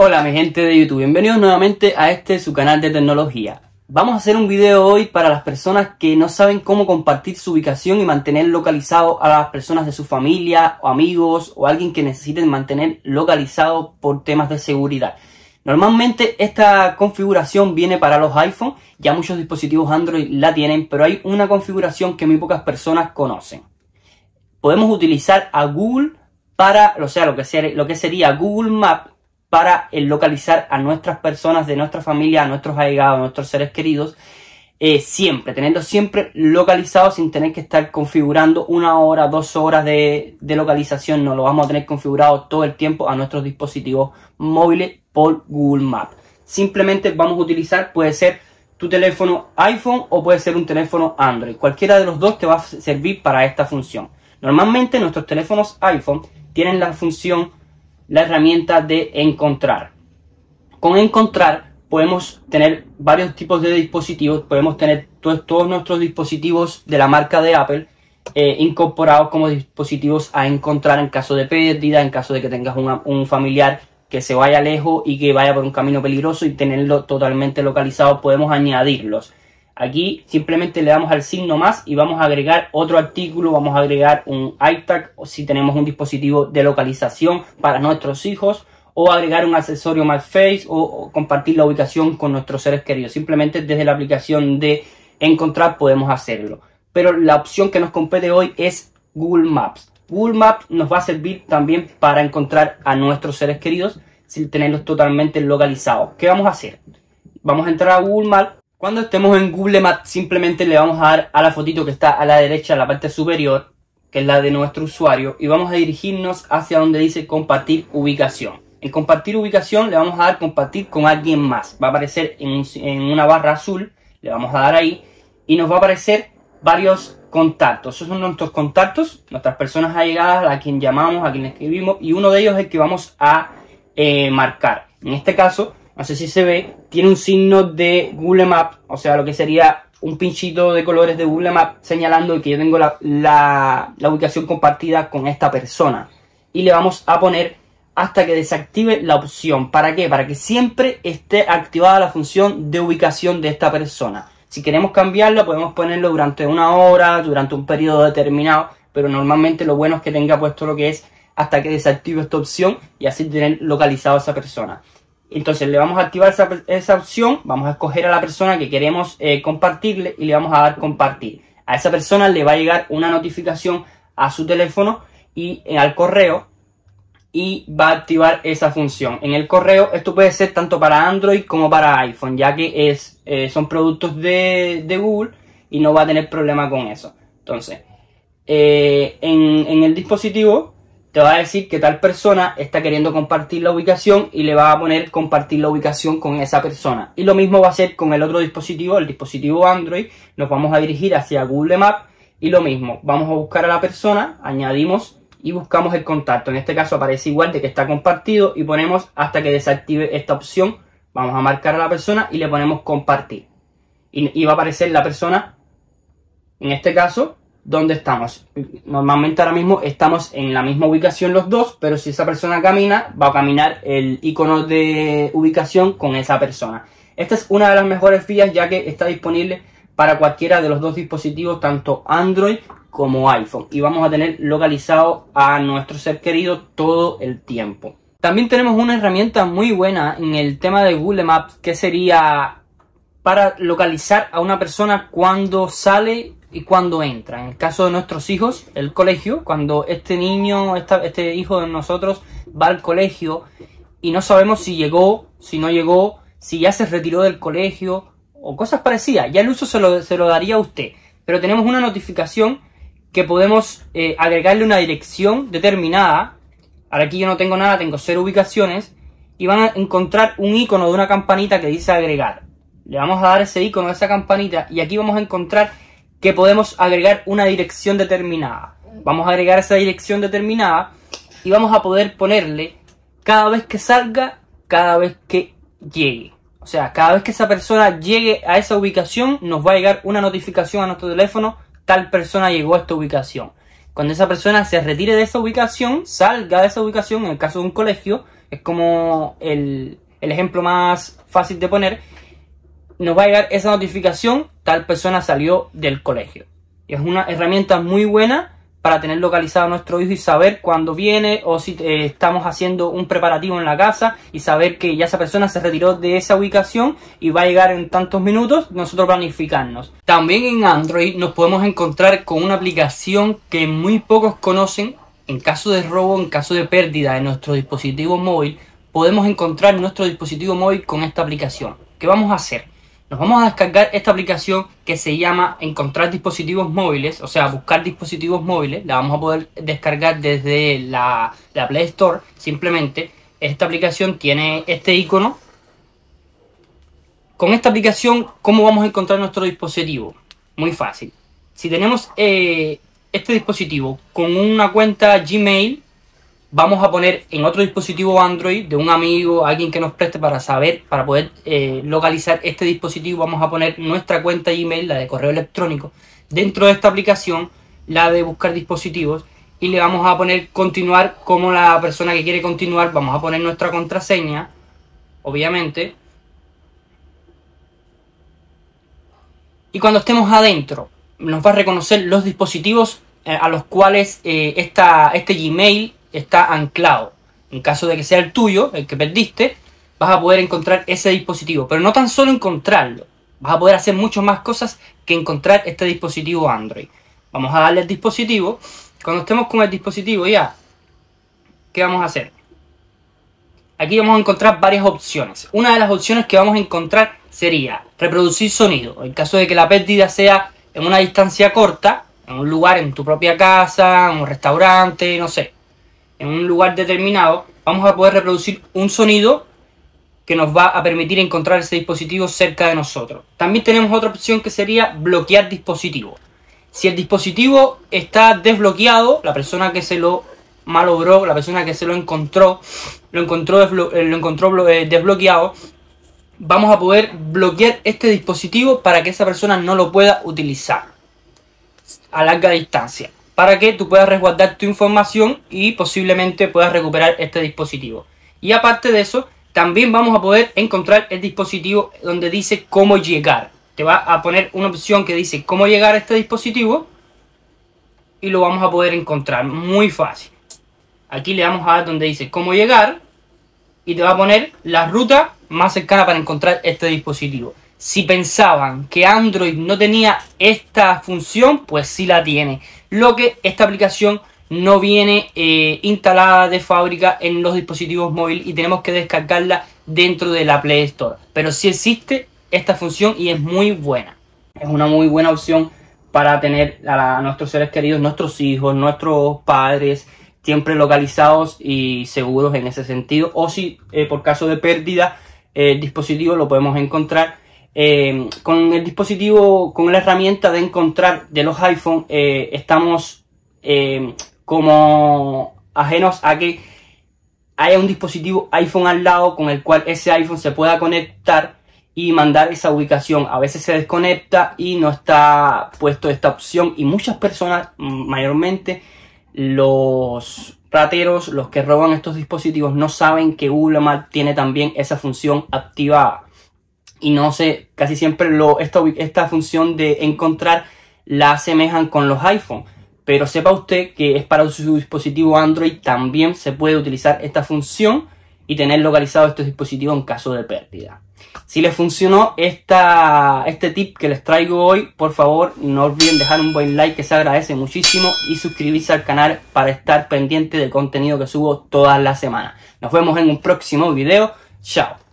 Hola mi gente de YouTube, bienvenidos nuevamente a este su canal de tecnología. Vamos a hacer un video hoy para las personas que no saben cómo compartir su ubicación y mantener localizado a las personas de su familia o amigos o alguien que necesiten mantener localizado por temas de seguridad. Normalmente esta configuración viene para los iPhone, ya muchos dispositivos Android la tienen, pero hay una configuración que muy pocas personas conocen. Podemos utilizar a Google para, o sea, lo que sería Google Maps, para localizar a nuestras personas, de nuestra familia, a nuestros allegados, a nuestros seres queridos, siempre, tenerlos siempre localizados sin tener que estar configurando una hora, 2 horas de localización. No lo vamos a tener configurado todo el tiempo a nuestros dispositivos móviles por Google Maps. Simplemente vamos a utilizar, puede ser tu teléfono iPhone o puede ser un teléfono Android. Cualquiera de los dos te va a servir para esta función. Normalmente nuestros teléfonos iPhone tienen la función, la herramienta de encontrar. Con encontrar podemos tener varios tipos de dispositivos, podemos tener todos nuestros dispositivos de la marca de Apple incorporados como dispositivos a encontrar en caso de pérdida, en caso de que tengas un familiar que se vaya lejos y que vaya por un camino peligroso y tenerlo totalmente localizado, podemos añadirlos. Aquí simplemente le damos al signo más y vamos a agregar otro artículo, vamos a agregar un iTag o si tenemos un dispositivo de localización para nuestros hijos, o agregar un accesorio My Face o compartir la ubicación con nuestros seres queridos. Simplemente desde la aplicación de Encontrar podemos hacerlo. Pero la opción que nos compete hoy es Google Maps. Google Maps nos va a servir también para encontrar a nuestros seres queridos sin tenerlos totalmente localizados. ¿Qué vamos a hacer? Vamos a entrar a Google Maps. Cuando estemos en Google Maps simplemente le vamos a dar a la fotito que está a la derecha, a la parte superior, que es la de nuestro usuario, y vamos a dirigirnos hacia donde dice compartir ubicación. En compartir ubicación le vamos a dar compartir con alguien más. Va a aparecer en una barra azul, le vamos a dar ahí, y nos va a aparecer varios contactos. Esos son nuestros contactos, nuestras personas allegadas, a quien llamamos, a quien escribimos, y uno de ellos es el que vamos a marcar. En este caso, no sé si se ve, tiene un signo de Google Maps, o sea, lo que sería un pinchito de colores de Google Maps señalando que yo tengo la ubicación compartida con esta persona. Y le vamos a poner hasta que desactive la opción. ¿Para qué? Para que siempre esté activada la función de ubicación de esta persona. Si queremos cambiarla, podemos ponerlo durante una hora, durante un periodo determinado, pero normalmente lo bueno es que tenga puesto lo que es hasta que desactive esta opción y así tener localizado a esa persona. Entonces le vamos a activar esa opción, vamos a escoger a la persona que queremos compartirle y le vamos a dar compartir. A esa persona le va a llegar una notificación a su teléfono y al correo y va a activar esa función. En el correo esto puede ser tanto para Android como para iPhone, ya que son productos de Google y no va a tener problema con eso. Entonces en el dispositivo te va a decir que tal persona está queriendo compartir la ubicación y le va a poner compartir la ubicación con esa persona. Y lo mismo va a ser con el otro dispositivo, el dispositivo Android. Nos vamos a dirigir hacia Google Maps y lo mismo. Vamos a buscar a la persona, añadimos y buscamos el contacto. En este caso aparece igual de que está compartido y ponemos hasta que desactive esta opción. Vamos a marcar a la persona y le ponemos compartir. Y va a aparecer la persona, en este caso, ¿dónde estamos? Normalmente ahora mismo estamos en la misma ubicación los dos, pero si esa persona camina, va a caminar el icono de ubicación con esa persona. Esta es una de las mejores vías ya que está disponible para cualquiera de los dos dispositivos, tanto Android como iPhone. Y vamos a tener localizado a nuestro ser querido todo el tiempo. También tenemos una herramienta muy buena en el tema de Google Maps, que sería para localizar a una persona cuando sale y cuando entra. En el caso de nuestros hijos, el colegio, cuando este hijo de nosotros va al colegio y no sabemos si llegó, si no llegó, si ya se retiró del colegio o cosas parecidas. Ya el uso se lo daría a usted, pero tenemos una notificación que podemos agregarle una dirección determinada. Ahora aquí yo no tengo nada, tengo 0 ubicaciones y van a encontrar un icono de una campanita que dice agregar. Le vamos a dar ese icono de esa campanita y aquí vamos a encontrar que podemos agregar una dirección determinada. Vamos a agregar esa dirección determinada y vamos a poder ponerle cada vez que salga, cada vez que llegue. O sea, cada vez que esa persona llegue a esa ubicación, nos va a llegar una notificación a nuestro teléfono, tal persona llegó a esta ubicación. Cuando esa persona se retire de esa ubicación, salga de esa ubicación, en el caso de un colegio, es como el ejemplo más fácil de poner, nos va a llegar esa notificación: tal persona salió del colegio. Es una herramienta muy buena para tener localizado a nuestro hijo y saber cuándo viene, o si estamos haciendo un preparativo en la casa y saber que ya esa persona se retiró de esa ubicación y va a llegar en tantos minutos, nosotros planificarnos. También en Android nos podemos encontrar con una aplicación que muy pocos conocen. En caso de robo, en caso de pérdida de nuestro dispositivo móvil, podemos encontrar nuestro dispositivo móvil con esta aplicación. ¿Qué vamos a hacer? Nos vamos a descargar esta aplicación que se llama Encontrar Dispositivos Móviles, o sea, buscar dispositivos móviles. La vamos a poder descargar desde la Play Store. Simplemente esta aplicación tiene este icono. Con esta aplicación, ¿cómo vamos a encontrar nuestro dispositivo? Muy fácil. Si tenemos este dispositivo con una cuenta Gmail, vamos a poner en otro dispositivo Android de un amigo, alguien que nos preste, para poder localizar este dispositivo, vamos a poner nuestra cuenta Gmail, la de correo electrónico, dentro de esta aplicación, la de buscar dispositivos, y le vamos a poner continuar. Como la persona que quiere continuar, vamos a poner nuestra contraseña, obviamente. Y cuando estemos adentro, nos va a reconocer los dispositivos a los cuales este Gmail está anclado. En caso de que sea el tuyo, el que perdiste, vas a poder encontrar ese dispositivo. Pero no tan solo encontrarlo, vas a poder hacer muchas más cosas que encontrar este dispositivo Android. Vamos a darle el dispositivo. Cuando estemos con el dispositivo ya, ¿qué vamos a hacer? Aquí vamos a encontrar varias opciones. Una de las opciones que vamos a encontrar sería reproducir sonido. En caso de que la pérdida sea en una distancia corta, en un lugar, en tu propia casa, en un restaurante, no sé, en un lugar determinado, vamos a poder reproducir un sonido que nos va a permitir encontrar ese dispositivo cerca de nosotros. También tenemos otra opción que sería bloquear dispositivo. Si el dispositivo está desbloqueado, la persona que se lo malogró, la persona que se lo encontró desbloqueado, vamos a poder bloquear este dispositivo para que esa persona no lo pueda utilizar a larga distancia, para que tú puedas resguardar tu información y posiblemente puedas recuperar este dispositivo. Y aparte de eso, también vamos a poder encontrar el dispositivo donde dice cómo llegar. Te va a poner una opción que dice cómo llegar a este dispositivo y lo vamos a poder encontrar muy fácil. Aquí le damos a dar donde dice cómo llegar y te va a poner la ruta más cercana para encontrar este dispositivo. Si pensaban que Android no tenía esta función, pues sí la tiene. Lo que esta aplicación no viene instalada de fábrica en los dispositivos móviles y tenemos que descargarla dentro de la Play Store. Pero sí existe esta función y es muy buena. Es una muy buena opción para tener a nuestros seres queridos, nuestros hijos, nuestros padres, siempre localizados y seguros en ese sentido. O si por caso de pérdida el dispositivo lo podemos encontrar. Con el dispositivo, con la herramienta de encontrar de los iPhone, estamos como ajenos a que haya un dispositivo iPhone al lado con el cual ese iPhone se pueda conectar y mandar esa ubicación. A veces se desconecta y no está puesto esta opción, y muchas personas, mayormente los rateros, los que roban estos dispositivos, no saben que Google Maps tiene también esa función activada. Y no sé, casi siempre esta función de encontrar la asemejan con los iPhone. Pero sepa usted que es para su dispositivo Android, también se puede utilizar esta función y tener localizado este dispositivo en caso de pérdida. Si les funcionó este tip que les traigo hoy, por favor no olviden dejar un buen like, que se agradece muchísimo, y suscribirse al canal para estar pendiente del contenido que subo todas las semanas. Nos vemos en un próximo video. Chao.